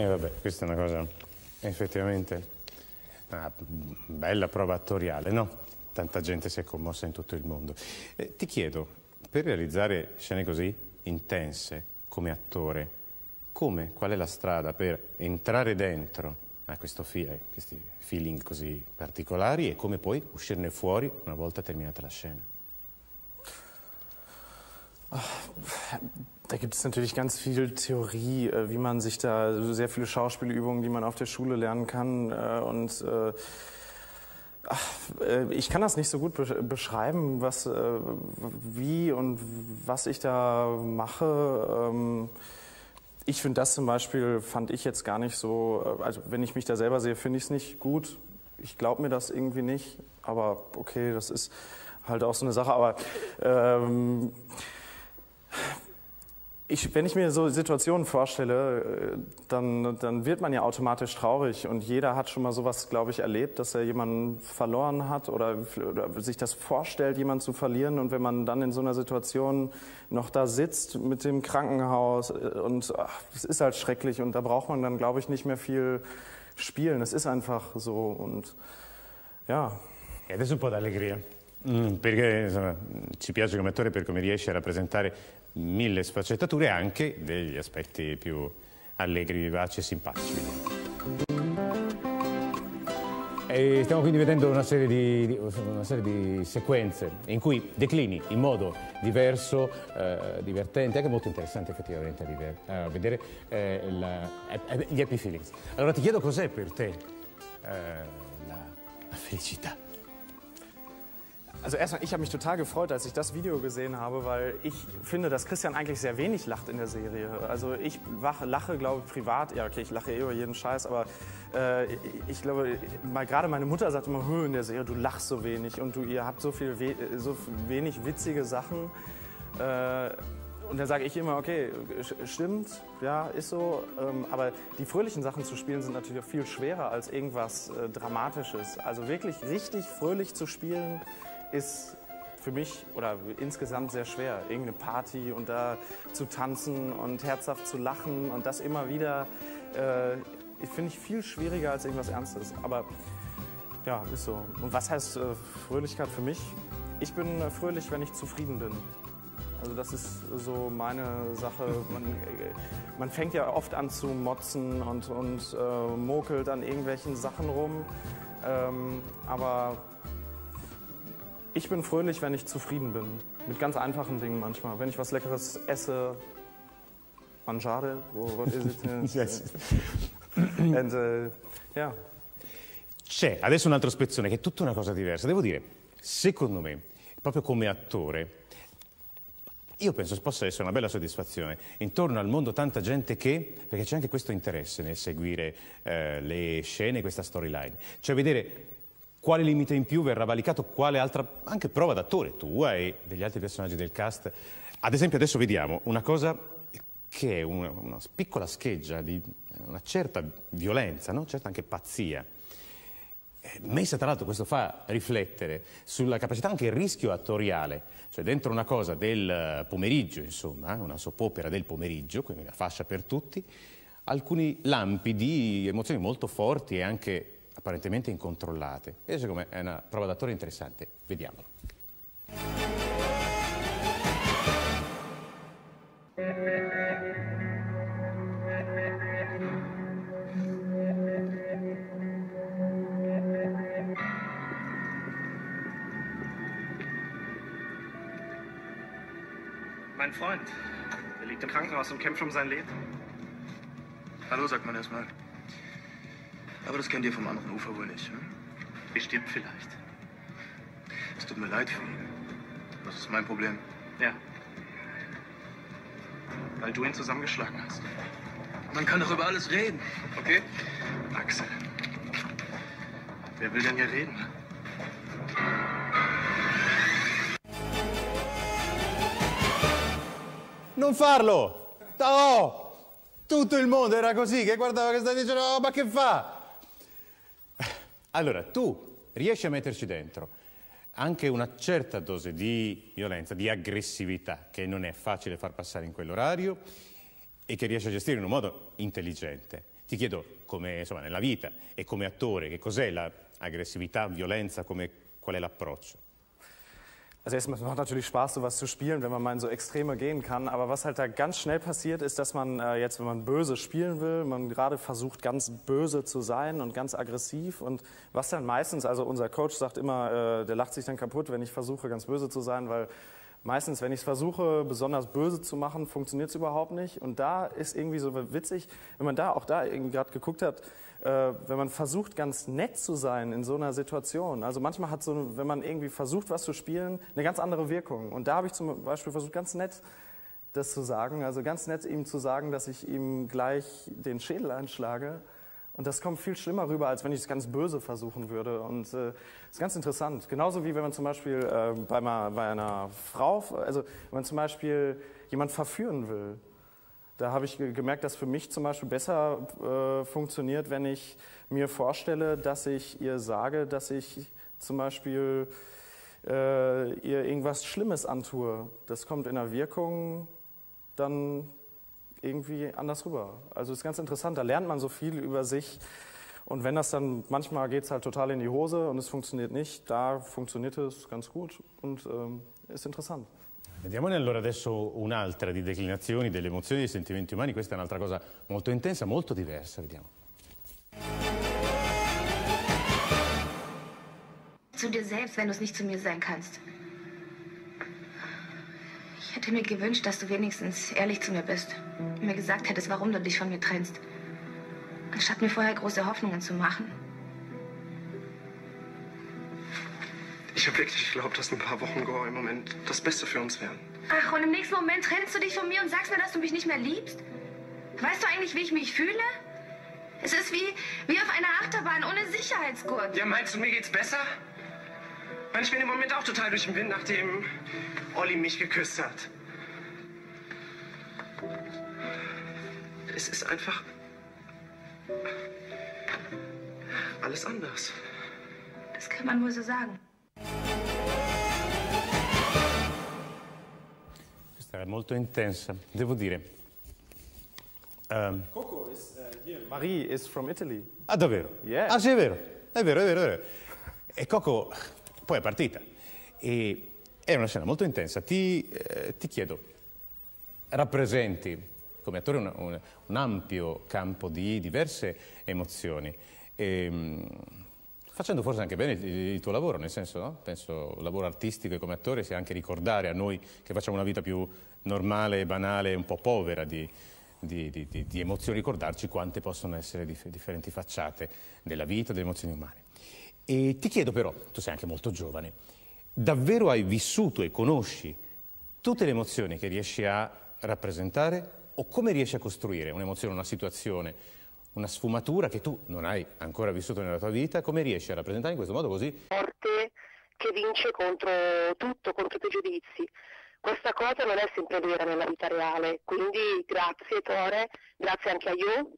E vabbè, questa è una cosa effettivamente una bella prova attoriale, no? Tanta gente si è commossa in tutto il mondo. Ti chiedo, per realizzare scene così intense come attore, qual è la strada per entrare dentro a questi feeling così particolari e come poi uscirne fuori una volta terminata la Szene? Da gibt es natürlich ganz viel Theorie, wie man sich da, sehr viele Schauspielübungen, die man auf der Schule lernen kann. Und ich kann das nicht so gut beschreiben, was, wie und was ich da mache. Ich finde das zum Beispiel, fand ich jetzt gar nicht so, also wenn ich mich da selber sehe, finde ich es nicht gut. Ich glaube mir das irgendwie nicht, aber okay, das ist halt auch so eine Sache. Aber wenn ich mir so Situationen vorstelle, dann wird man ja automatisch traurig. Und jeder hat schon mal sowas, glaube ich, erlebt, dass er jemanden verloren hat oder sich das vorstellt, jemanden zu verlieren. Und wenn man dann in so einer Situation noch da sitzt mit dem Krankenhaus und ach, das ist halt schrecklich. Und da braucht man dann, glaube ich, nicht mehr viel spielen. Es ist einfach so und ja. E adesso un po' d'allegria. Perché insomma, ci piace come attore per come riesce a rappresentare mille sfaccettature, anche degli aspetti più allegri, vivaci e simpatici. E stiamo quindi vedendo una serie di sequenze in cui declini in modo diverso, divertente, anche molto interessante effettivamente a vedere gli happy feelings. Allora ti chiedo cos'è per te la felicità? Also erstmal, ich habe mich total gefreut, als ich das Video gesehen habe, weil ich finde, dass Christian eigentlich sehr wenig lacht in der Serie. Also ich lache, glaube ich, privat. Ja, okay, ich lache eh über jeden Scheiß, aber ich glaube, gerade meine Mutter sagt immer, in der Serie, du lachst so wenig und ihr habt so wenig witzige Sachen. Und da sage ich immer, okay, stimmt, ja, ist so. Aber die fröhlichen Sachen zu spielen sind natürlich auch viel schwerer als irgendwas Dramatisches. Also wirklich richtig fröhlich zu spielen ist für mich oder insgesamt sehr schwer. Irgendeine Party und da zu tanzen und herzhaft zu lachen und das immer wieder, finde ich viel schwieriger als irgendwas Ernstes. Aber ja, ist so. Und was heißt Fröhlichkeit für mich? Ich bin fröhlich, wenn ich zufrieden bin. Also das ist so meine Sache. Man fängt ja oft an zu motzen und mokelt an irgendwelchen Sachen rum. Aber ich bin fröhlich, wenn ich zufrieden bin. Mit ganz einfachen Dingen manchmal. Wenn ich was Leckeres esse, Mangiare, what is it? Yes. And, yeah. C'è adesso un altro spezzone che è tutta una cosa diversa. Devo dire, secondo me, proprio come attore, io penso possa essere una bella soddisfazione. Intorno al mondo tanta gente che, perché c'è anche questo interesse nel seguire le scene, questa storyline. Cioè vedere quale limite in più verrà valicato, quale altra anche prova d'attore tua e degli altri personaggi del cast. Ad esempio adesso vediamo una cosa che è una piccola scheggia di una certa violenza, no? Certa anche pazzia. Messa tra l'altro, questo fa riflettere sulla capacità anche il rischio attoriale, cioè dentro una cosa del pomeriggio, insomma, una soap opera del pomeriggio, quindi una fascia per tutti, alcuni lampi di emozioni molto forti e anche apparentemente incontrollate. E secondo me è una prova d'attore interessante, vediamolo. Mein Freund, er liegt im Krankenhaus und kämpft um sein Leben. Hallo, sagt man erstmal. Aber das kennt ihr vom anderen Ufer wohl nicht. Hm? Ihr stirbt vielleicht. Es tut mir leid für ihn. Das ist mein Problem. Ja. Weil du ihn zusammengeschlagen hast. Man kann doch über alles reden, okay? Axel. Wer will denn hier reden? Non farlo! Oh! Tutto il mondo era così, che guardava questa e diceva, oh, ma che fa? Allora, tu riesci a metterci dentro anche una certa dose di violenza, di aggressività, che non è facile far passare in quell'orario e che riesci a gestire in un modo intelligente. Ti chiedo, come, insomma, nella vita e come attore, che cos'è l'Aggressività, Violenza, come, qual è l'approccio? Also erstmal macht natürlich Spaß, sowas zu spielen, wenn man mal in so Extreme gehen kann. Aber was halt da ganz schnell passiert, ist, dass man jetzt, wenn man böse spielen will, man gerade versucht, ganz böse zu sein und ganz aggressiv. Und was dann meistens, also unser Coach sagt immer, der lacht sich dann kaputt, wenn ich versuche, ganz böse zu sein, weil meistens, wenn ich es versuche, besonders böse zu machen, funktioniert es überhaupt nicht. Und da ist irgendwie so witzig, wenn man da auch da irgendwie gerade geguckt hat, wenn man versucht, ganz nett zu sein in so einer Situation. Also manchmal hat so, wenn man irgendwie versucht, was zu spielen, eine ganz andere Wirkung. Und da habe ich zum Beispiel versucht, ganz nett das zu sagen. Also ganz nett ihm zu sagen, dass ich ihm gleich den Schädel einschlage. Und das kommt viel schlimmer rüber, als wenn ich es ganz böse versuchen würde. Und ist ganz interessant. Genauso wie wenn man zum Beispiel bei einer Frau, also wenn man zum Beispiel jemanden verführen will. Da habe ich gemerkt, dass für mich zum Beispiel besser funktioniert, wenn ich mir vorstelle, dass ich ihr sage, dass ich zum Beispiel ihr irgendwas Schlimmes antue. Das kommt in der Wirkung dann irgendwie anders rüber. Also ist ganz interessant, da lernt man so viel über sich und wenn das dann, manchmal geht es halt total in die Hose und es funktioniert nicht, da funktioniert es ganz gut und ist interessant. Vediamone allora adesso un'altra di declinazioni delle emozioni e dei sentimenti umani, questa è un'altra cosa molto intensa, molto diversa, vediamo. Zu dir selbst, wenn du es nicht zu mir sein kannst. Ich hätte mir gewünscht, dass du wenigstens ehrlich zu mir bist und mir gesagt hättest, warum du dich von mir trennst, anstatt mir vorher große Hoffnungen zu machen. Ich habe wirklich geglaubt, dass ein paar Wochen Gore im Moment das Beste für uns wären. Ach, und im nächsten Moment trennst du dich von mir und sagst mir, dass du mich nicht mehr liebst? Weißt du eigentlich, wie ich mich fühle? Es ist wie auf einer Achterbahn ohne Sicherheitsgurt. Ja, meinst du, mir geht's besser? Ich bin im Moment auch total durch den Wind, nachdem Olli mich geküsst hat. Es ist einfach alles anders. Das kann man wohl so sagen. Questa è molto intensa, devo dire. Coco is here. Marie is from Italy. Ah, davvero? Yeah. Ah, sì, è vero. È vero, è vero, è vero. E Coco poi è partita e è una scena molto intensa. Ti chiedo, rappresenti come attore un ampio campo di diverse emozioni, facendo forse anche bene il tuo lavoro, nel senso, no? Penso il lavoro artistico e come attore sia anche ricordare a noi che facciamo una vita più normale, banale, un po' povera di emozioni, ricordarci quante possono essere differenti facciate della vita, delle emozioni umane. E ti chiedo però, tu sei anche molto giovane, davvero hai vissuto e conosci tutte le emozioni che riesci a rappresentare o come riesci a costruire un'emozione, una situazione, una sfumatura che tu non hai ancora vissuto nella tua vita, come riesci a rappresentare in questo modo così? Forte che vince contro tutto, contro i pregiudizi. Questa cosa non è sempre vera nella vita reale, quindi grazie Thore, grazie anche a Io.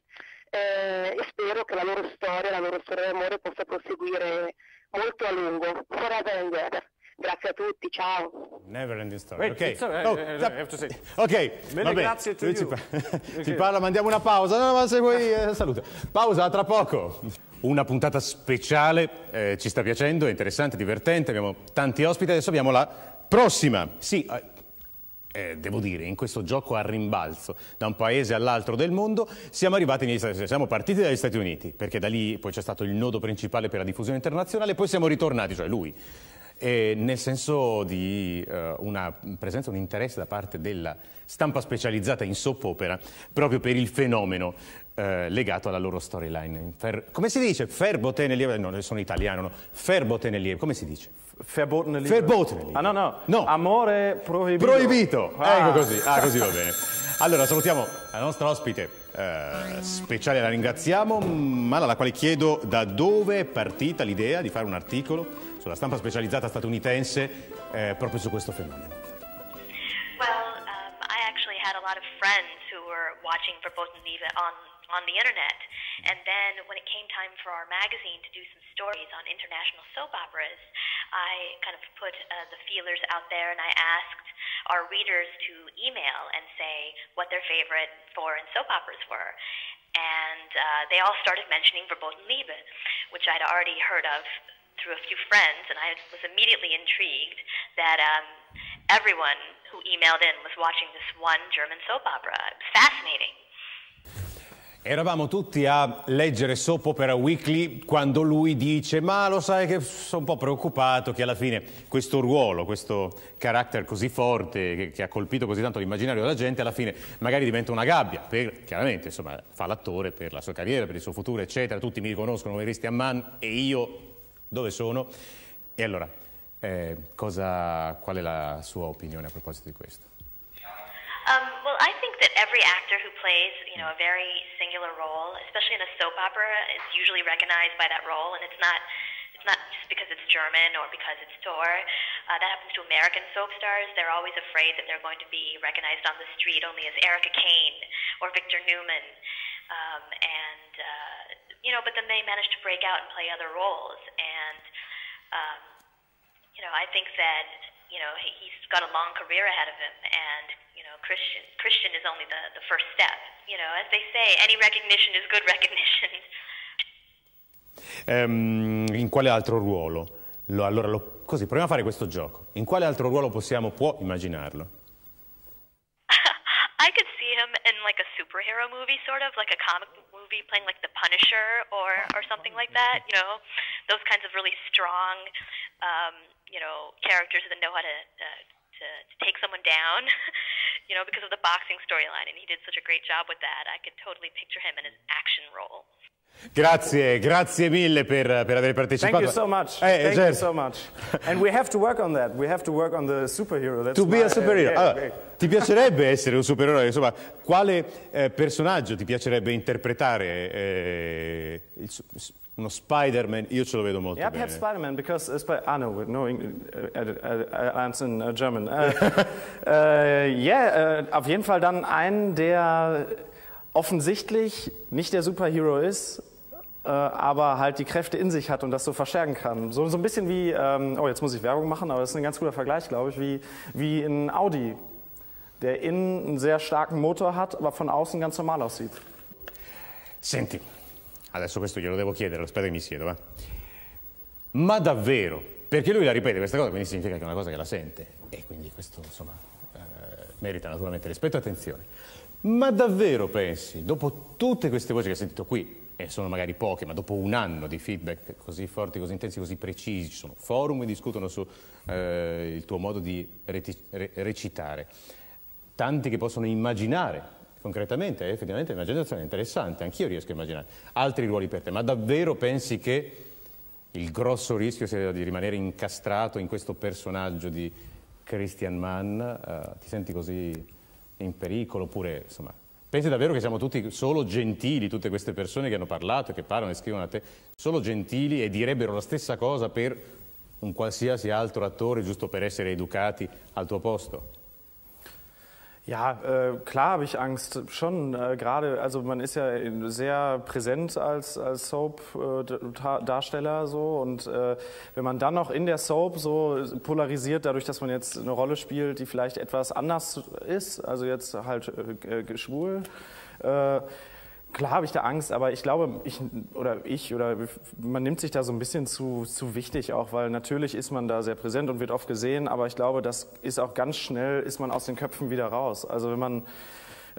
E spero che la loro storia d'amore possa proseguire molto a lungo. Forever and ever. Grazie a tutti, ciao. Never ending story. Wait, ok, va bene. Grazie a tutti. Ti parla, mandiamo una pausa. No, ma se vuoi saluta. Pausa, tra poco. Una puntata speciale, ci sta piacendo, è interessante, divertente. Abbiamo tanti ospiti, adesso abbiamo la prossima. Sì. Devo dire, in questo gioco a rimbalzo da un paese all'altro del mondo siamo arrivati negli Stati Uniti, siamo partiti dagli Stati Uniti perché da lì poi c'è stato il nodo principale per la diffusione internazionale e poi siamo ritornati, cioè lui, nel senso di una presenza, un interesse da parte della stampa specializzata in soap opera proprio per il fenomeno legato alla loro storyline. Come si dice? Verbotene Liebe, no, sono italiano, no? Verbotene Liebe, come si dice? Verbotene Liebe. Verbotene Liebe. Ah no, no, no. Amore proibito. Proibito, ecco così, così va bene. Allora salutiamo la nostra ospite speciale, la ringraziamo, ma alla quale chiedo da dove è partita l'idea di fare un articolo sulla stampa specializzata statunitense proprio su questo fenomeno. Well, I actually had a lot of friends who were watching Verbotene Liebe on the internet, and then when it came time for our magazine to do some stories on international soap operas, I kind of put the feelers out there, and I asked our readers to email and say what their favorite foreign soap operas were. And they all started mentioning Verbotene Liebe, which I'd already heard of through a few friends, and I was immediately intrigued that everyone who emailed in was watching this one German soap opera. It was fascinating. Eravamo tutti a leggere Soap Opera Weekly quando lui dice: ma lo sai che sono un po' preoccupato che alla fine questo ruolo, questo carattere così forte che ha colpito così tanto l'immaginario della gente, alla fine magari diventa una gabbia, per, chiaramente insomma fa l'attore per la sua carriera, per il suo futuro eccetera, tutti mi riconoscono come Christian Mann e io dove sono? E allora qual è la sua opinione a proposito di questo? Well, I think that every actor who plays, you know, a very singular role, especially in a soap opera, is usually recognized by that role, and it's not just because it's German or because it's Thore. That happens to American soap stars. They're always afraid that they're going to be recognized on the street only as Erica Kane or Victor Newman, you know, but then they manage to break out and play other roles, and you know, I think that, you know, he's got a long career ahead of him, and you know, Christian is only the first step. You know, as they say, any recognition is good recognition. In quale altro ruolo? Allora, così, proviamo a fare questo gioco. In quale altro ruolo può immaginarlo? I could see him in like a superhero movie, sort of like a comic movie, playing like the Punisher or something like that. You know, those kinds of really strong, you know, characters that know how to take someone down, you know, because of the boxing storyline, and he did such a great job with that. I could totally picture him in an action role. Grazie mille per aver partecipato. Thank you so much. Thank you so much. And we have to work on that. We have to work on the superhero. That's to be a superhero. Allora, ti piacerebbe essere un supereroe? Insomma, quale personaggio ti piacerebbe interpretare? No, Spider-Man, io ce lo vedo molto bene. Perhaps Spider-Man, because... I'm in German. Auf jeden Fall dann einen, der offensichtlich nicht der Superhero ist, aber halt die Kräfte in sich hat und das so verstärken kann. So ein bisschen wie, oh, jetzt muss ich Werbung machen, aber das ist ein ganz guter Vergleich, glaube ich, wie in Audi, der innen einen sehr starken Motor hat, aber von außen ganz normal aussieht. Senti. Adesso questo glielo devo chiedere, aspetta che mi siedo, va. Ma davvero? Perché lui la ripete questa cosa, quindi significa che è una cosa che la sente, e quindi questo, insomma, merita naturalmente rispetto e attenzione. Ma davvero pensi, dopo tutte queste voci che hai sentito qui, e sono magari poche, ma dopo un anno di feedback così forti, così intensi, così precisi, ci sono forum che discutono su il tuo modo di recitare, tanti che possono immaginare concretamente, effettivamente un'immaginazione interessante, anch'io riesco a immaginare altri ruoli per te, ma davvero pensi che il grosso rischio sia di rimanere incastrato in questo personaggio di Christian Mann? Ti senti così in pericolo? Oppure, insomma, pensi davvero che siamo tutti solo gentili, tutte queste persone che hanno parlato, che parlano e scrivono a te, solo gentili e direbbero la stessa cosa per un qualsiasi altro attore, giusto per essere educati al tuo posto? Ja, klar habe ich Angst, schon gerade, also man ist ja sehr präsent als Soap-Darsteller so, und wenn man dann noch in der Soap so polarisiert, dadurch, dass man jetzt eine Rolle spielt, die vielleicht etwas anders ist, also jetzt halt schwul, klar habe ich da Angst, aber ich glaube, man nimmt sich da so ein bisschen zu wichtig auch, weil natürlich ist man da sehr präsent und wird oft gesehen, aber ich glaube, das ist auch ganz schnell, ist man aus den Köpfen wieder raus. Also wenn man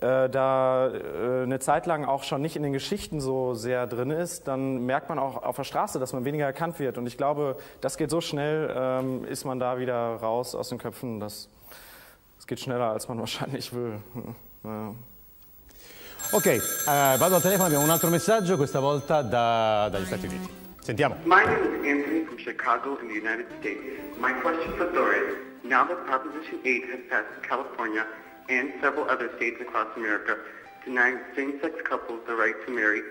eine Zeit lang auch schon nicht in den Geschichten so sehr drin ist, dann merkt man auch auf der Straße, dass man weniger erkannt wird. Und ich glaube, das geht so schnell, ist man da wieder raus aus den Köpfen. Das geht schneller, als man wahrscheinlich will. Naja. Ok, vado al telefono, abbiamo un altro messaggio, questa volta dagli Stati Uniti. Sentiamo. My name is Anthony from Chicago in the United States. My question for Thore is, now that Proposition 8 has passed in California and several other states across America, denying same-sex couples the right to marry,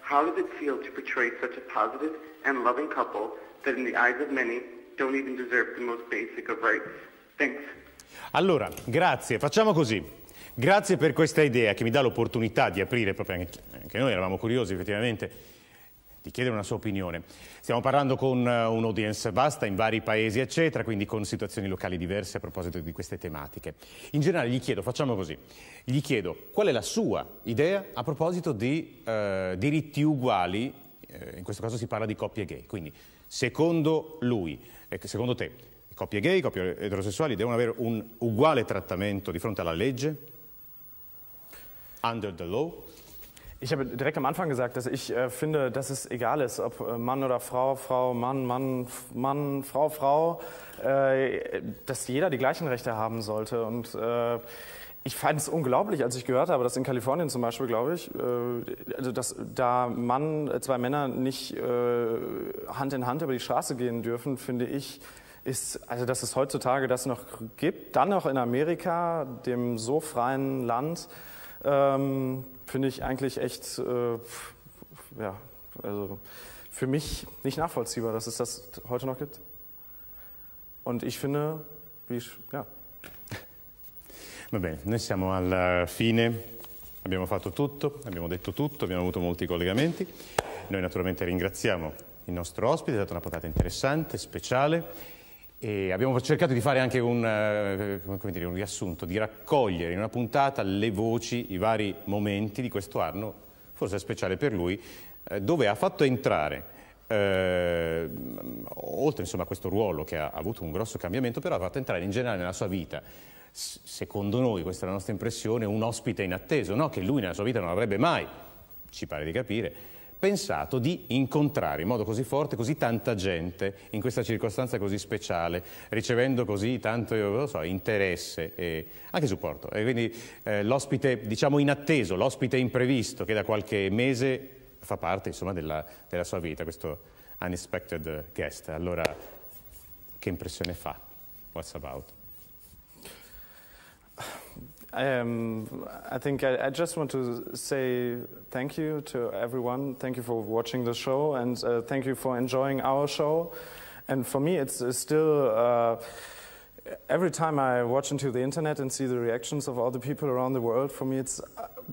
how does it feel to portray such a positive and loving couple that in the eyes of many don't even deserve the most basic of rights? Thanks. Allora, grazie, facciamo così. Grazie per questa idea che mi dà l'opportunità di aprire, proprio anche noi eravamo curiosi effettivamente, di chiedere una sua opinione. Stiamo parlando con un'audience vasta in vari paesi, eccetera, quindi con situazioni locali diverse a proposito di queste tematiche. In generale gli chiedo, facciamo così, gli chiedo qual è la sua idea a proposito di diritti uguali, in questo caso si parla di coppie gay, quindi secondo lui, secondo te, coppie gay, coppie eterosessuali devono avere un uguale trattamento di fronte alla legge? Under the law? Ich habe direkt am Anfang gesagt, dass ich finde, dass es egal ist, ob Mann oder Frau, Frau, Mann, Mann, Mann, Frau, Frau, dass jeder die gleichen Rechte haben sollte. Und ich fand es unglaublich, als ich gehört habe, dass in Kalifornien zum Beispiel, glaube ich, also dass da zwei Männer nicht Hand in Hand über die Straße gehen dürfen, finde ich, ist, also dass es heutzutage das noch gibt, dann noch in Amerika, dem so freien Land, finde ich eigentlich echt, ja, also für mich nicht nachvollziehbar, dass es das heute noch gibt. Und ich finde, ja. Va bene, noi siamo alla fine, abbiamo fatto tutto, abbiamo detto tutto, abbiamo avuto molti collegamenti. Noi naturalmente ringraziamo il nostro ospite, è stata una puntata interessante, speciale. E abbiamo cercato di fare anche un riassunto, di raccogliere in una puntata le voci, i vari momenti di questo anno, forse speciale per lui, dove ha fatto entrare, oltre insomma a questo ruolo che ha avuto un grosso cambiamento, però ha fatto entrare in generale nella sua vita, secondo noi, questa è la nostra impressione, un ospite inatteso, no? Che lui nella sua vita non avrebbe mai, ci pare di capire, pensato di incontrare in modo così forte, così tanta gente, in questa circostanza così speciale, ricevendo così tanto, io lo so, interesse e anche supporto. E quindi l'ospite, diciamo, inatteso, l'ospite imprevisto, che da qualche mese fa parte, insomma, della sua vita, questo unexpected guest. Allora, che impressione fa? What's about? I think I just want to say thank you to everyone. Thank you for watching the show, and thank you for enjoying our show. And for me, it's still, every time I watch into the internet and see the reactions of all the people around the world, for me it's,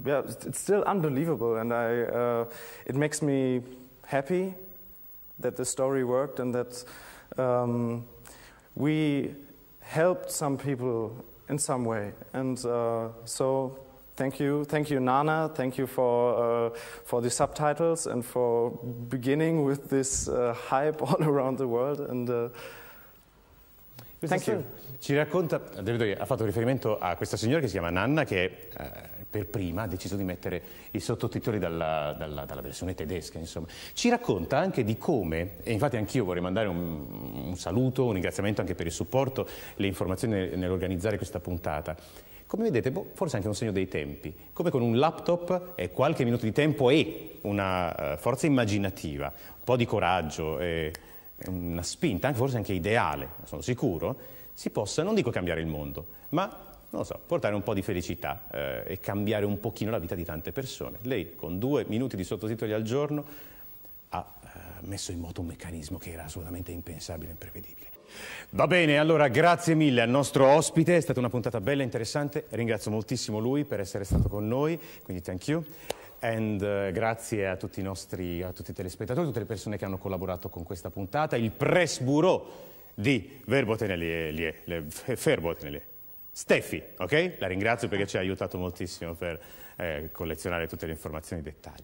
yeah, it's still unbelievable, and it makes me happy that the story worked and that we helped some people in some way, and so thank you, Nana, thank you for the subtitles and for beginning with this hype all around the world. And thank you. Ci racconta, ha fatto riferimento a questa signora che si chiama Nana, che per prima ha deciso di mettere i sottotitoli dalla versione tedesca, insomma. Ci racconta anche di come, e infatti anch'io vorrei mandare un saluto, un ringraziamento anche per il supporto, le informazioni nell'organizzare questa puntata. Come vedete, forse anche un segno dei tempi, come con un laptop e qualche minuto di tempo e una forza immaginativa, un po' di coraggio, una spinta, forse anche ideale, sono sicuro, si possa, non dico cambiare il mondo, ma, non lo so, portare un po' di felicità e cambiare un pochino la vita di tante persone. Lei, con 2 minuti di sottotitoli al giorno, ha messo in moto un meccanismo che era assolutamente impensabile e imprevedibile. Va bene, allora, grazie mille al nostro ospite, è stata una puntata bella e interessante, ringrazio moltissimo lui per essere stato con noi, quindi thank you. And, grazie a tutti i telespettatori, tutte le persone che hanno collaborato con questa puntata, il press bureau di Verbotene Liebe, Steffi, ok? La ringrazio perché ci ha aiutato moltissimo per collezionare tutte le informazioni e i dettagli.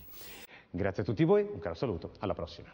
Grazie a tutti voi, un caro saluto, alla prossima.